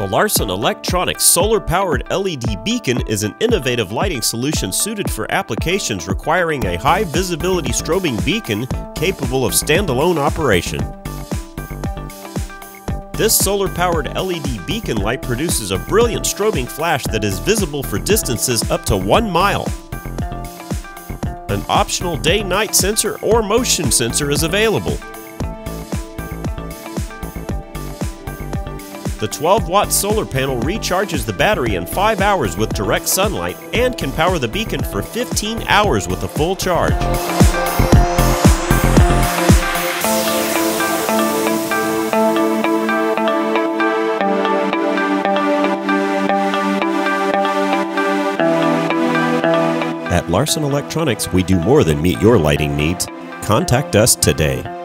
The Larson Electronics solar-powered LED beacon is an innovative lighting solution suited for applications requiring a high-visibility strobing beacon capable of standalone operation. This solar-powered LED beacon light produces a brilliant strobing flash that is visible for distances up to 1 mile. An optional day-night sensor or motion sensor is available. The 12-watt solar panel recharges the battery in 5 hours with direct sunlight and can power the beacon for 15 hours with a full charge. At Larson Electronics, we do more than meet your lighting needs. Contact us today.